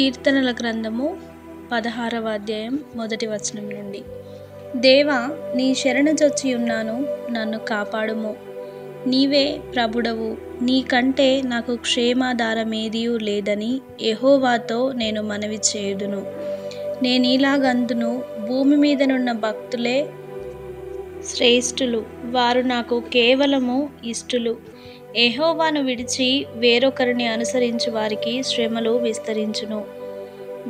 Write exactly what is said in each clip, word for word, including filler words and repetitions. కీర్తనల గ్రంథము పదహారవ అధ్యాయం మొదటి వచనం నుండి. దేవా, నీ శరణుజొచ్చి ఉన్నాను, నన్ను కాపాడుము. నీవే ప్రభుడవు, నీకంటే నాకు క్షేమాధారమేదియూ లేదని యెహోవాతో నేను మనవి చేయుదును. నేను ఇలాగందును, భూమి మీదనున్న భక్తులే శ్రేష్ఠులు, వారు నాకు కేవలము ఇష్టులు. యెహోవాను విడిచి వేరొకరిని అనుసరించు వారికి శ్రమలు విస్తరించును.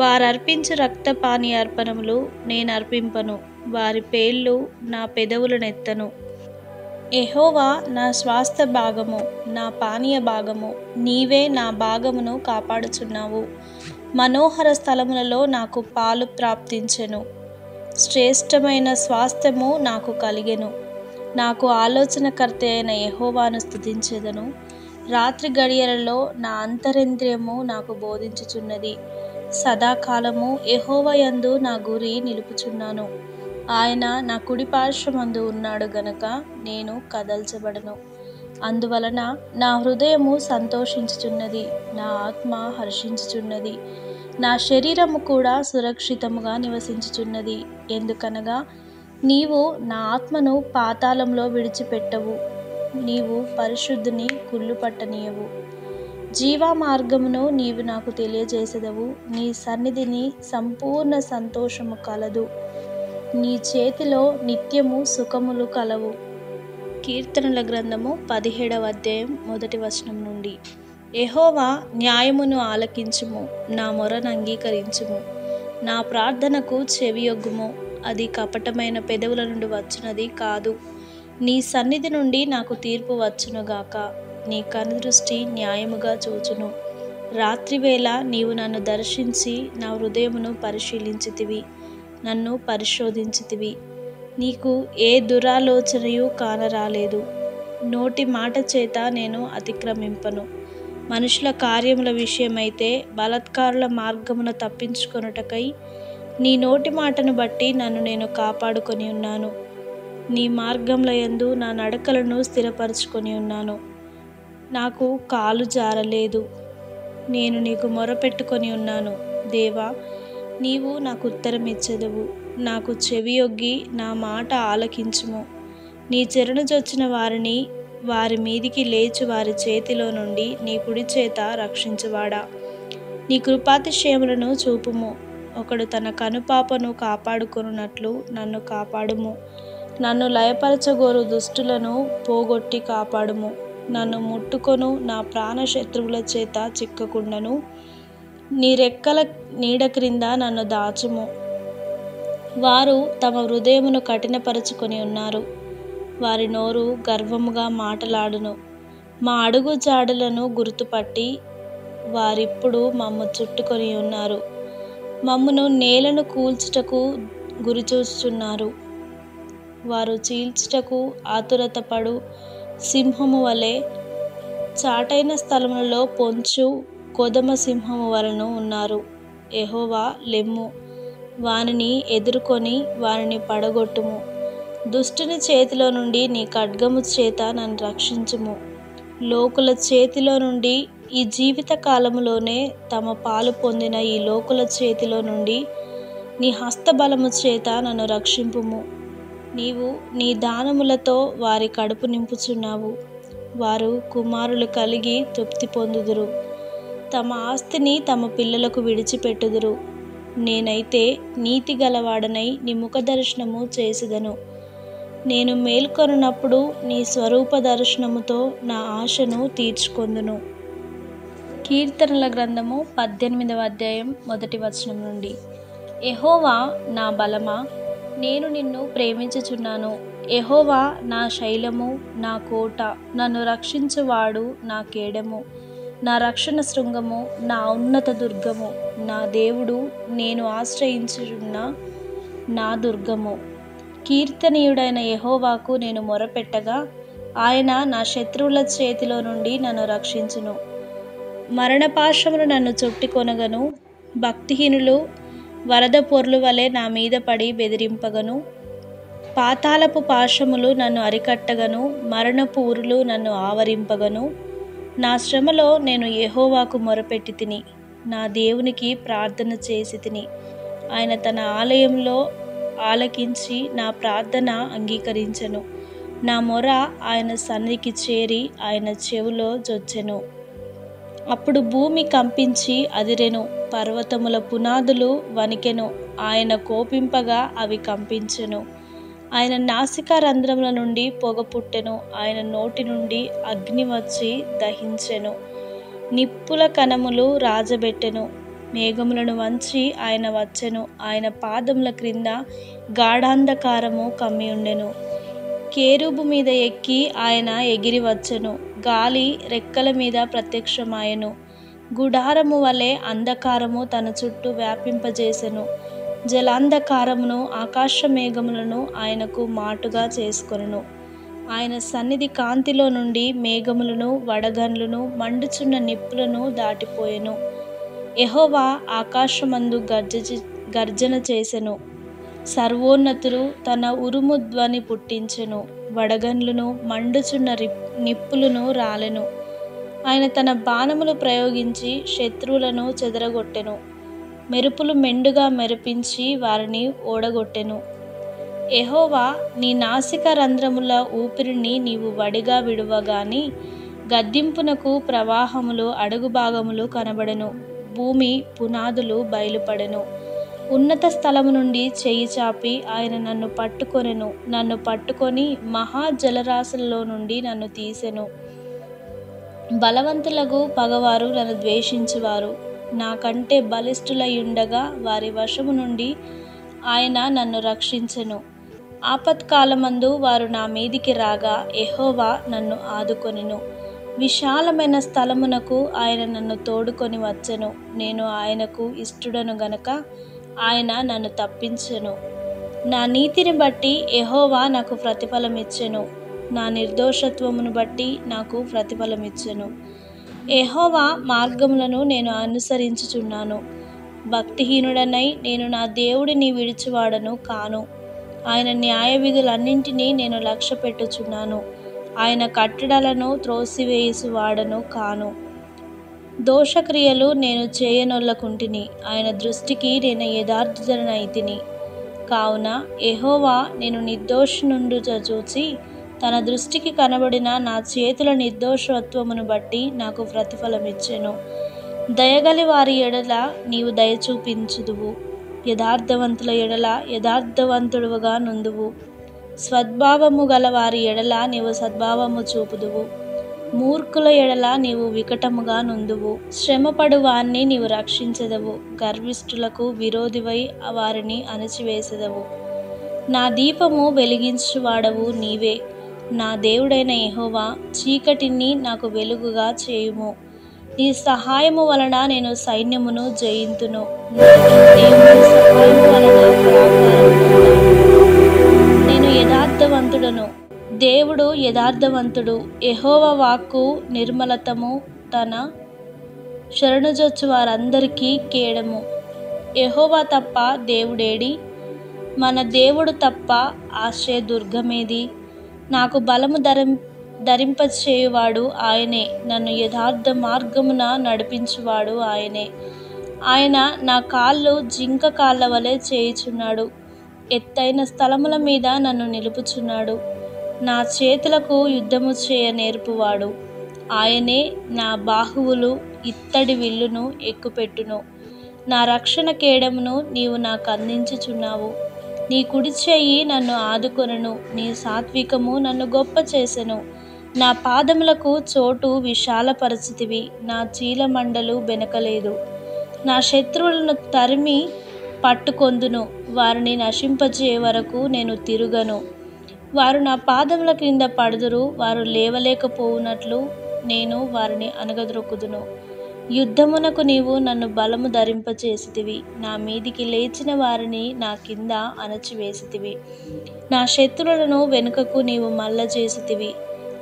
వారర్పించు రక్తపాని అర్పణములు నేను అర్పింపను, వారి పేళ్ళు నా పెదవులు నెత్తను. యెహోవా నా స్వాస్థ భాగము, నా పానీయ భాగము, నీవే నా భాగమును కాపాడుచున్నావు. మనోహర స్థలములలో నాకు పాలు ప్రాప్తించెను, శ్రేష్టమైన స్వాస్థ్యము నాకు కలిగెను. నాకు ఆలోచనకర్త అయిన యెహోవాను స్తుతించెదను, రాత్రి గడియలలో నా అంతరింద్రియము నాకు బోధించుచున్నది. సదాకాలము యెహోవాయందు నా గురి నిలుపుచున్నాను, ఆయన నా కుడి పార్శ్వమందు ఉన్నాడు గనక నేను కదల్చబడను. అందువలన నా హృదయము సంతోషించుచున్నది, నా ఆత్మ హర్షించుచున్నది, నా శరీరము కూడా సురక్షితముగా నివసించుచున్నది. ఎందుకనగా నీవు నా ఆత్మను పాతాళంలో విడిచిపెట్టవు, నీవు పరిశుద్ధుని కుళ్ళు పట్టనీయవు. జీవ మార్గమును నీవు నాకు తెలియజేసెదవు, నీ సన్నిధిని సంపూర్ణ సంతోషము కలదు, నీ చేతిలో నిత్యము సుఖములు కలవు. కీర్తనల గ్రంథము పదిహేడవ అధ్యాయం మొదటి వచనం నుండి. యెహోవా, న్యాయమును ఆలకించుము, నా మొరను అంగీకరించుము, నా ప్రార్థనకు చెవియొగ్గుము. అది కపటమైన పెదవుల నుండి వచ్చినది కాదు, నీ సన్నిధి నుండి నాకు తీర్పు వచ్చునుగాక. నీ కనుదృష్టి న్యాయముగా చూచును, రాత్రివేళ నీవు నన్ను దర్శించి నా హృదయమును పరిశీలించితివి, నన్ను పరిశోధించితివి. నీకు ఏ దురాలోచనయు కానరాలేదు, నోటి మాట చేత నేను అతిక్రమింపను. మనుషుల కార్యముల విషయమైతే బలాత్కారుల మార్గమును తప్పించుకొనుటకై నీ నోటి మాటను బట్టి నన్ను నేను కాపాడుకొని ఉన్నాను. నీ మార్గముల యందు నా నడకలను స్థిరపరచుకొని ఉన్నాను, నాకు కాలు జారలేదు. నేను నీకు మొరపెట్టుకొని ఉన్నాను, దేవా, నీవు నాకు ఉత్తరం ఇచ్చెదవు, నాకు చెవియొగ్గి నా మాట ఆలకించుము. నీ చెరనుజొచ్చిన వారిని వారి మీదికి లేచి వారి చేతిలో నుండి నీ కుడి చేత రక్షించువాడా, నీ కృపాతిశయములను చూపుము. ఒకడు తన కనుపాపను కాపాడుకొనున్నట్లు నన్ను కాపాడుము, నన్ను లయపరచగోరు దుష్టులను పోగొట్టి కాపాడుము. నన్ను ముట్టుకొను నా ప్రాణ శత్రువుల చేత చిక్కకుండను, నీ రెక్కల నీడ క్రింద నన్ను దాచుము. వారు తమ హృదయమును కఠినపరచుకొని ఉన్నారు, వారి నోరు గర్వముగా మాటలాడును. మా అడుగు జాడలను గుర్తుపట్టి వారిప్పుడు మమ్మ చుట్టుకొని ఉన్నారు, మమ్మను నేలను కూల్చుటకు గురిచూస్తున్నారు. వారు చీల్చుటకు ఆతురతపడు సింహము వలె చాటైన స్థలములలో పొంచు కొదమ సింహము వలెను ఉన్నారు. యెహోవా, లెమ్ము, వానిని ఎదుర్కొని వారిని పడగొట్టుము. దుష్టుని చేతిలో నుండి నీ ఖడ్గము చేత నన్ను రక్షించుము. లోకుల చేతిలో నుండి, ఈ జీవిత కాలములోనే తమ పాలు పొందిన ఈ లోకుల చేతిలో నుండి నీ హస్తబలము చేత నన్ను రక్షింపుము. నీవు నీ దానములతో వారి కడుపు నింపుచున్నావు, వారు కుమారులు కలిగి తృప్తి పొందుదురు, తమ ఆస్తిని తమ పిల్లలకు విడిచిపెట్టుదురు. నేనైతే నీతి గలవాడనై నీ ముఖ దర్శనము చేసేదను, నేను మేల్కొనున్నప్పుడు నీ స్వరూప దర్శనముతో నా ఆశను తీర్చుకొందును. కీర్తనల గ్రంథము పద్దెనిమిదవ అధ్యాయం మొదటి వచనం నుండి. యెహోవా నా బలమా, నేను నిన్ను ప్రేమించుచున్నాను. యెహోవా నా శైలము, నా కోట, నన్ను రక్షించువాడు, నా కేడము, నా రక్షణ శృంగము, నా ఉన్నత దుర్గము, నా దేవుడు, నేను ఆశ్రయించున్న నా దుర్గము. కీర్తనీయుడైన యెహోవాకు నేను మొరపెట్టగా ఆయన నా శత్రువుల చేతిలో నుండి నన్ను రక్షించును. మరణపాశములు నన్ను చుట్టికొనగను, భక్తిహీనులు వరద పొర్లు వలె నా మీద పడి బెదిరింపగను. పాతాళపు పాశములు నన్ను అరికట్టగను, మరణపు ఊరులు నన్ను ఆవరింపగను. నా శ్రమలో నేను యెహోవాకు మొరపెట్టి తిని నా దేవునికి ప్రార్థన చేసితిని. ఆయన తన ఆలయంలో ఆలకించి నా ప్రార్థన అంగీకరించెను. నా మొర ఆయన సన్నిధికి చేరి ఆయన చెవులో జొచ్చెను. అప్పుడు భూమి కంపించి అదిరెను, పర్వతముల పునాదులు వణికెను. ఆయన కోపింపగా అవి కంపించెను. ఆయన నాసికా రంధ్రముల నుండి పొగ పుట్టెను. ఆయన నోటి నుండి అగ్ని వచ్చి దహించెను. నిప్పుల కణములు రాజబెట్టెను. మేఘములను వంచి ఆయన వచ్చెను. ఆయన పాదముల క్రింద గాఢాంధకారము కమ్మి ఉండెను. కేరూబు మీద ఎక్కి ఆయన ఎగిరి వచ్చెను. గాలి రెక్కల మీద ప్రత్యక్షమాయెను. గుడారము వలె అంధకారము తన చుట్టూ వ్యాపింపజేసెను. జలాంధకారమును ఆకాశ మేఘములను ఆయనకు మాటుగా చేసుకొనెను. ఆయన సన్నిధి కాంతిలో నుండి మేఘములను, వడగండ్లను, మండుచున్న నిప్పులను దాటిపోయెను. యెహోవా ఆకాశమందు గర్జ గర్జన చేసెను. సర్వోన్నతుడు తన ఉరుము ధ్వని పుట్టించెను. వడగండ్లను, మండుచున్న నిప్పులను రాలెను. ఆయన తన బాణములు ప్రయోగించి శత్రువులను చెదరగొట్టెను. మెరుపులు మెండుగా మెరిపించి వారిని ఓడగొట్టెను. యెహోవా, నీ నాసికా రంధ్రముల ఊపిరిని నీవు వడిగా విడువగాని గద్దింపునకు ప్రవాహములు అడుగు భాగములు కనబడెను. భూమి పునాదులు బయలుపడెను. ఉన్నత స్థలము నుండి చెయ్యి చాపి ఆయన నన్ను పట్టుకొనెను. నన్ను పట్టుకొని మహాజలరాశుల్లో నుండి నన్ను తీసెను. బలవంతులకు పగవారు నన్ను ద్వేషించువారు. నాకంటే బలిష్ఠులై ఉండగా వారి వశము నుండి ఆయన నన్ను రక్షించెను. ఆపత్కాలమందు వారు నా మీదికి రాగా యెహోవా నన్ను ఆదుకొనెను. విశాలమైన స్థలమునకు ఆయన నన్ను తోడుకొని వచ్చెను. నేను ఆయనకు ఇష్టడను గనక ఆయన నన్ను తప్పించెను. నా నీతిని బట్టి యెహోవా నాకు ప్రతిఫలమిచ్చెను. నా నిర్దోషత్వమును బట్టి నాకు ప్రతిఫలమిచ్చెను. యెహోవా మార్గములను నేను అనుసరించుచున్నాను. భక్తిహీనుడనై నేను నా దేవుడిని విడిచివాడను కాను. ఆయన న్యాయ విధులన్నింటినీ నేను లక్ష్య పెట్టుచున్నాను. ఆయన కట్టడలను త్రోసివేయువాడను కాను. దోషక్రియలు నేను చేయనొల్లకుంటిని. ఆయన దృష్టికి నేను యథార్థుడనైతిని. కావున యెహోవా నేను నిర్దోషి నుండి చూచి తన దృష్టికి కనబడిన నా చేతుల నిర్దోషత్వమును బట్టి నాకు ప్రతిఫలమిచ్చెను. దయగలి వారి ఎడల నీవు దయచూపించుదువు. యథార్థవంతుల ఎడల యథార్థవంతుడుగా నుందువు. సద్భావము గల వారి ఎడల నీవు సద్భావము చూపుదువు. మూర్ఖుల ఎడల నీవు వికటముగా నుందువు. శ్రమపడు వారిని నీవు రక్షించదవు. గర్విష్ఠులకు విరోధివై వారిని అణచివేసెదవు. నా దీపము వెలిగించువాడవు నీవే. నా దేవుడైన యెహోవా, చీకటిని నాకు వెలుగుగా చేయుము. నీ సహాయము వలన నేను సైన్యమును జయింతును. నేను యథార్థవంతుడను. దేవుడు యథార్థవంతుడు. యెహోవా వాక్కు నిర్మలతము. తన శరణుజొచ్చు వారందరికీ కేడము. యెహోవా తప్ప దేవుడేడి? మన దేవుడు తప్ప ఆశ్రయ దుర్గమేది? నాకు బలము ధరిం ధరింపచేయువాడు ఆయనే. నన్ను యథార్థ మార్గమున నడిపించువాడు ఆయనే. ఆయన నా కాళ్ళు జింక కాళ్ళ వలె చేయుచున్నాడు. ఎత్తైన స్థలముల మీద నన్ను నిలుపుచున్నాడు. నా చేతులకు యుద్ధము చేయ నేర్పువాడు ఆయనే. నా బాహువులు ఇత్తడి విల్లును ఎక్కుపెట్టును. నా రక్షణ కేడమును నీవు నాకు అందించుచున్నావు. నీ కుడి చేయి నన్ను ఆదుకొనెను. నీ సాత్వికము నన్ను గొప్ప చేసెను. నా పాదములకు చోటు విశాలపరిచితివి. నా చీలమండలు బెనకలేదు. నా శత్రువులను తరిమి పట్టుకొందును. వారిని నశింపజే వరకు నేను తిరుగను. వారు నా పాదముల క్రింద పడుదురు. వారు లేవలేకపోవునట్లు నేను వారిని అనగదొక్కుదును. యుద్ధమునకు నీవు నన్ను బలము ధరింపచేసితివి. నా మీదికి లేచిన వారిని నా కింద అణచివేసితివి. నా శత్రువులను వెనుకకు నీవు మల్ల చేసితివి.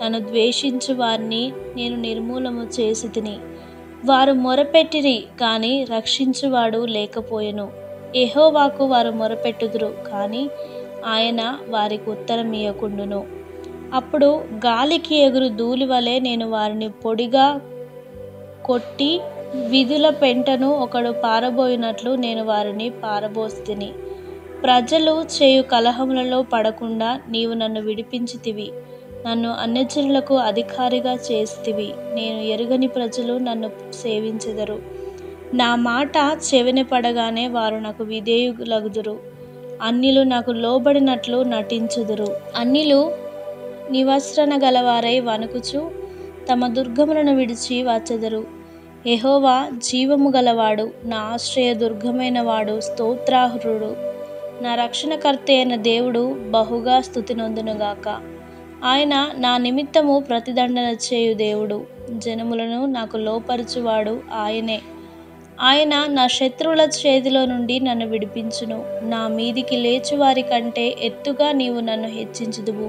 నన్ను ద్వేషించు వారిని నేను నిర్మూలము చేసితిని. వారు మొరపెట్టిరి, కానీ రక్షించువాడు లేకపోయెను. యెహోవాకు వారు మొరపెట్టుదురు, కానీ ఆయన వారికి ఉత్తరమియ్యకుండును. అప్పుడు గాలికి ఎగురు ధూళి వలె నేను వారిని పొడిగా కొట్టి విధుల పెంటను ఒకడు పారబోయినట్లు నేను వారిని పారబోస్తిని. ప్రజలు చేయు కలహములలో పడకుండా నీవు నన్ను విడిపించితివి, నన్ను అన్యజనులకు అధికారిగా చేస్తివి. నేను ఎరుగని ప్రజలు నన్ను సేవించెదరు. నా మాట చెవిన పడగానే వారు నాకు విధేయులగుదురు. అన్యులు నాకు లోబడినట్లు నటించుదురు. అన్యులు నివస్త్రణ గలవారై వణుకుచు తమ దుర్గములను విడిచి వచ్చెదరు. యెహోవా జీవము గలవాడు, నా ఆశ్రయ దుర్గమైన వాడు, స్తోత్రార్హుడు, నా రక్షణకర్త అయిన దేవుడు బహుగా స్తుతి నొందునుగాక. ఆయన నా నిమిత్తము ప్రతిదండన చేయు దేవుడు, జనములను నాకు లోపరచువాడు ఆయనే. ఆయన నా శత్రువుల చేతిలో నుండి నన్ను విడిపించును. నా మీదికి లేచువారి కంటే ఎత్తుగా నీవు నన్ను హెచ్చించుదువు.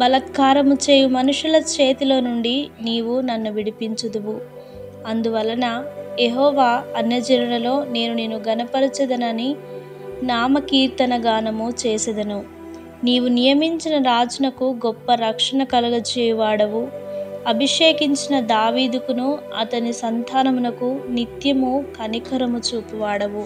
బలత్కారము చేయు మనుషుల చేతిలో నుండి నీవు నన్ను విడిపించుదువు. అందువలన యెహోవా అన్యజనులలో నేను నిన్ను గణపరచెదనని నామకీర్తన గానము చేసెదను. నీవు నియమించిన రాజునకు గొప్ప రక్షణ కలుగజేయువాడవు. అభిషేకించిన దావీదుకును అతని సంతానమునకు నిత్యము కనికరము చూపువాడవు.